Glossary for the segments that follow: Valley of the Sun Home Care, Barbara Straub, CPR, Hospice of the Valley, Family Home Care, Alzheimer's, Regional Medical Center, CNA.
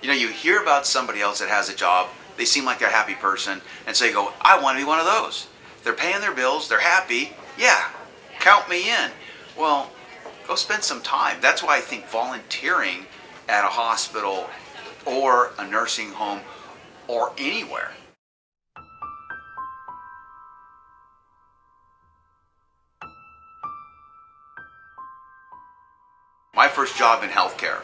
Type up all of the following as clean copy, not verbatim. You know, you hear about somebody else that has a job, they seem like they're a happy person, and so you go, I want to be one of those. They're paying their bills, they're happy, yeah, count me in. Well, go spend some time. That's why I think volunteering at a hospital or a nursing home or anywhere. My first job in healthcare.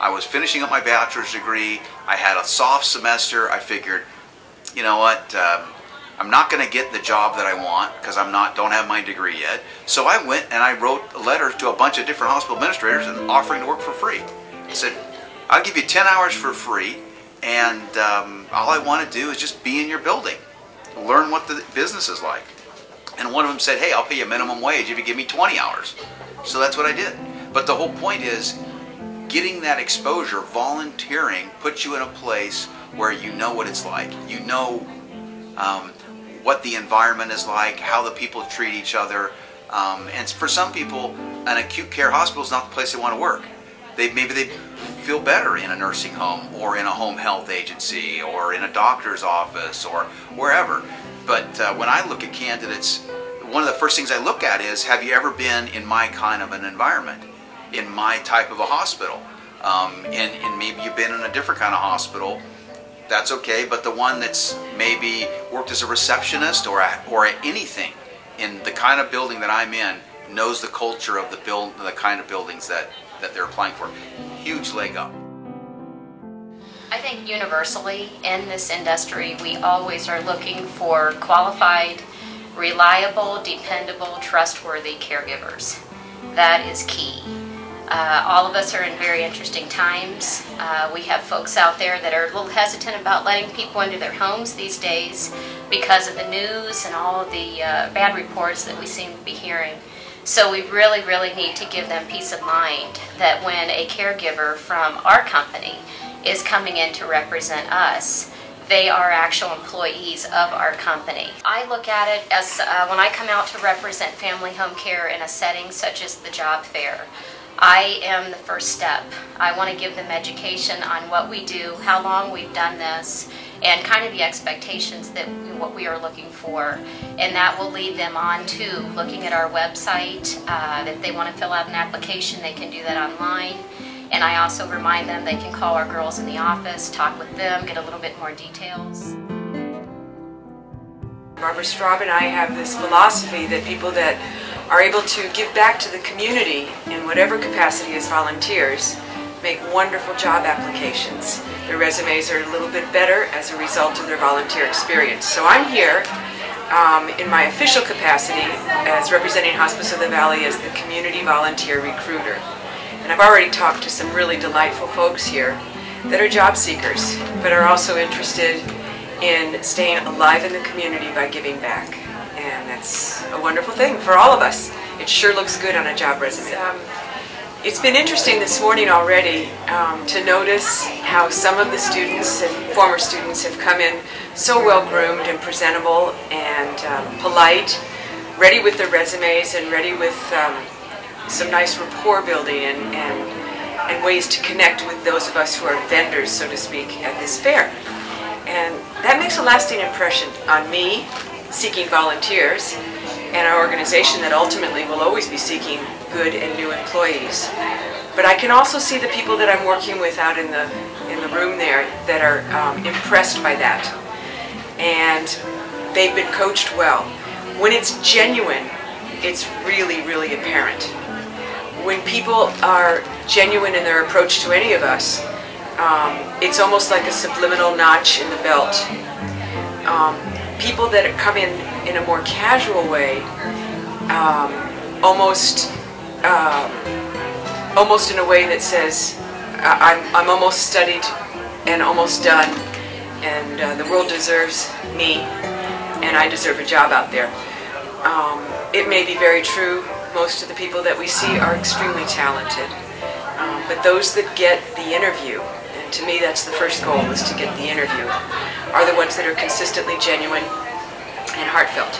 I was finishing up my bachelor's degree. I had a soft semester. I figured, you know what, I'm not going to get the job that I want because don't have my degree yet. So I went and I wrote letters to a bunch of different hospital administrators and offering to work for free. I said, I'll give you 10 hours for free, and all I want to do is just be in your building, learn what the business is like. And one of them said, hey, I'll pay you minimum wage if you give me 20 hours. So that's what I did. But the whole point is, getting that exposure, volunteering, puts you in a place where you know what it's like. You know what the environment is like, how the people treat each other. And for some people, an acute care hospital is not the place they want to work. Maybe they feel better in a nursing home or in a home health agency or in a doctor's office or wherever. But when I look at candidates, one of the first things I look at is, have you ever been in my kind of an environment? In my type of a hospital, and maybe you've been in a different kind of hospital, that's okay, but the one that's maybe worked as a receptionist or anything in the kind of building that I'm in knows the culture of the kind of buildings that they're applying for. Huge leg up. I think universally in this industry, we always are looking for qualified, reliable, dependable, trustworthy caregivers. That is key. All of us are in very interesting times. We have folks out there that are a little hesitant about letting people into their homes these days because of the news and all of the bad reports that we seem to be hearing. So we really, really need to give them peace of mind that when a caregiver from our company is coming in to represent us, they are actual employees of our company. I look at it as when I come out to represent Family Home Care in a setting such as the job fair, I am the first step. I want to give them education on what we do, how long we've done this, and kind of the expectations that what we are looking for. And that will lead them on to looking at our website. If they want to fill out an application, they can do that online. And I also remind them they can call our girls in the office, talk with them, get a little bit more details. Barbara Straub and I have this philosophy that people that are able to give back to the community in whatever capacity as volunteers make wonderful job applications. Their resumes are a little bit better as a result of their volunteer experience. So I'm here in my official capacity as representing Hospice of the Valley as the community volunteer recruiter. And I've already talked to some really delightful folks here that are job seekers, but are also interested in staying alive in the community by giving back. And that's a wonderful thing for all of us. It sure looks good on a job resume. It's been interesting this morning already to notice how some of the students and former students have come in so well-groomed and presentable and polite, ready with their resumes and ready with some nice rapport building and ways to connect with those of us who are vendors, so to speak, at this fair. And that makes a lasting impression on me, seeking volunteers, and our organization that ultimately will always be seeking good and new employees. But I can also see the people that I'm working with out in the room there that are impressed by that. And they've been coached well. When it's genuine, it's really, really apparent. When people are genuine in their approach to any of us, it's almost like a subliminal notch in the belt. People that come in a more casual way, almost in a way that says, I'm almost studied and almost done, and the world deserves me, and I deserve a job out there. It may be very true. Most of the people that we see are extremely talented. But those that get the interview, and to me that's the first goal, is to get the interview, are the ones that are consistently genuine and heartfelt.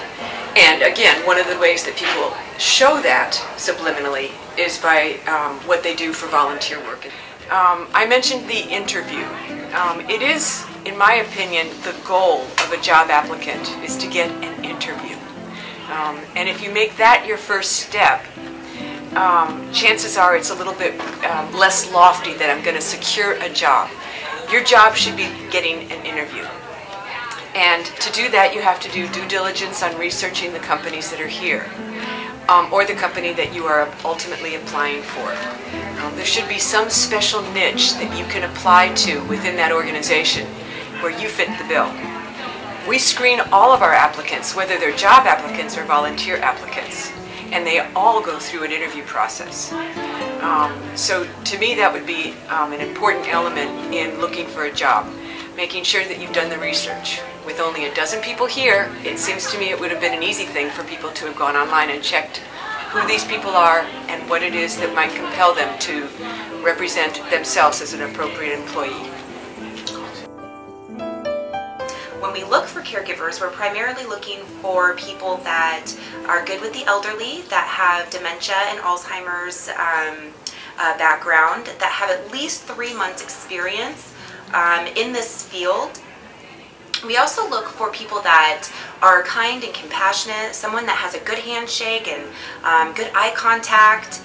And again, one of the ways that people show that subliminally is by what they do for volunteer work. I mentioned the interview. It is, in my opinion, the goal of a job applicant is to get an interview. And if you make that your first step, chances are it's a little bit less lofty that I'm going to secure a job. Your job should be getting an interview. And to do that, you have to do due diligence on researching the companies that are here, or the company that you are ultimately applying for. There should be some special niche that you can apply to within that organization where you fit the bill. We screen all of our applicants, whether they're job applicants or volunteer applicants, and they all go through an interview process. So to me, that would be an important element in looking for a job, making sure that you've done the research. With only a dozen people here, it seems to me it would have been an easy thing for people to have gone online and checked who these people are and what it is that might compel them to represent themselves as an appropriate employee. When we look for caregivers, we're primarily looking for people that are good with the elderly, that have dementia and Alzheimer's background, that have at least 3 months experience in this field. We also look for people that are kind and compassionate, someone that has a good handshake and good eye contact.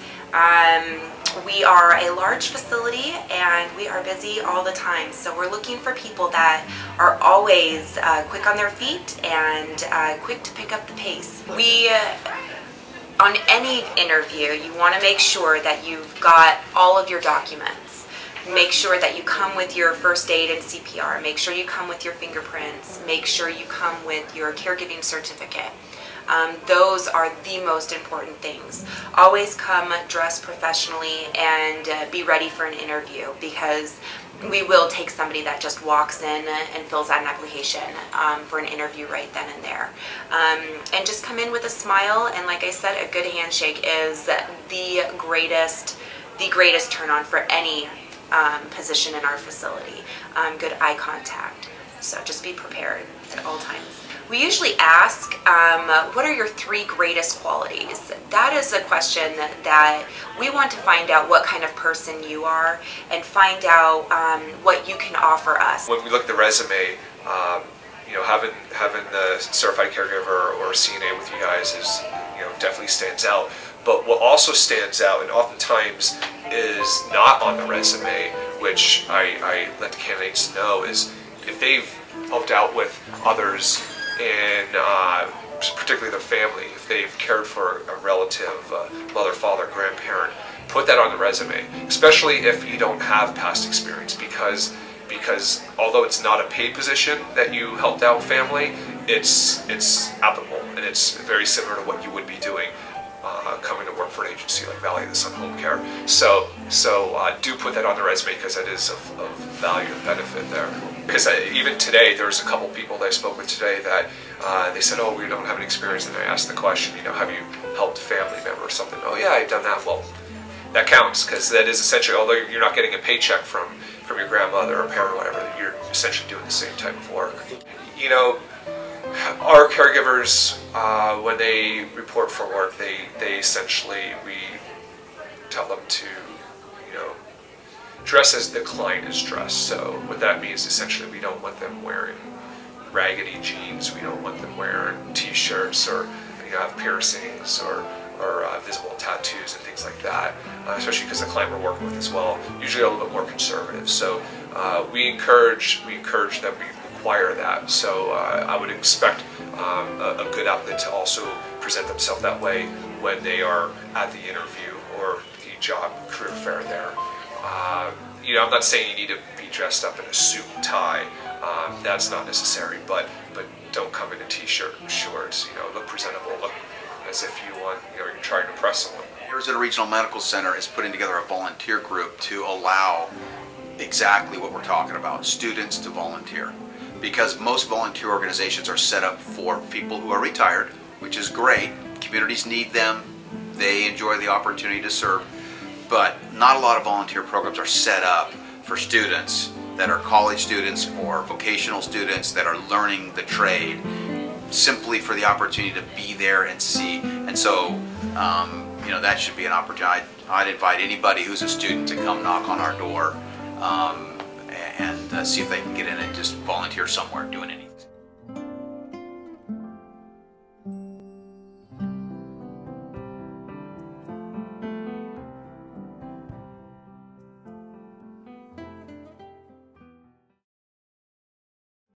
We are a large facility and we are busy all the time, so we're looking for people that are always quick on their feet and quick to pick up the pace. On any interview, you want to make sure that you've got all of your documents. Make sure that you come with your first aid and CPR. Make sure you come with your fingerprints. Make sure you come with your caregiving certificate. Those are the most important things. Always come dressed professionally and be ready for an interview, because we will take somebody that just walks in and fills out an application for an interview right then and there. And just come in with a smile, and like I said, a good handshake is the greatest turn on for any position in our facility. Good eye contact. So just be prepared at all times. We usually ask, what are your 3 greatest qualities? That is a question that we want to find out what kind of person you are and find out what you can offer us. When we look at the resume, you know, having the certified caregiver or CNA with you guys is, you know, definitely stands out. But what also stands out, and oftentimes is not on the resume, which I let the candidates know, is if they've helped out with others, and particularly their family, if they've cared for a relative, mother, father, grandparent, put that on the resume, especially if you don't have past experience, because although it's not a paid position that you helped out family, it's applicable, and it's very similar to what you would be doing coming to work for an agency like Valley of the Sun Home Care. So do put that on the resume, because that is of value and benefit there. Because even today, there's a couple people that I spoke with today that they said, oh, we don't have any experience, and I asked the question, you know, have you helped a family member or something? Oh yeah, I've done that. Well, that counts, because that is essentially, although you're not getting a paycheck from your grandmother or parent or whatever, you're essentially doing the same type of work. You know, our caregivers, when they report for work, they essentially, we tell them to, you know, dress as the client is dressed. So what that means, essentially, we don't want them wearing raggedy jeans, we don't want them wearing t-shirts, or, you know, have piercings or visible tattoos and things like that, especially because the client we're working with as well, usually a little bit more conservative. So we encourage that, we require that. So I would expect a good applicant to also present themselves that way when they are at the interview or the job career fair there. You know, I'm not saying you need to be dressed up in a suit and tie. That's not necessary, but don't come in a t-shirt and shorts. You know, look presentable, look as if you want, you know, you're trying to impress someone. Arizona Regional Medical Center is putting together a volunteer group to allow exactly what we're talking about, students to volunteer. Because most volunteer organizations are set up for people who are retired, which is great. Communities need them. They enjoy the opportunity to serve. But not a lot of volunteer programs are set up for students that are college students or vocational students that are learning the trade, simply for the opportunity to be there and see. And so, you know, that should be an I'd invite anybody who's a student to come knock on our door and see if they can get in and just volunteer somewhere doing anything.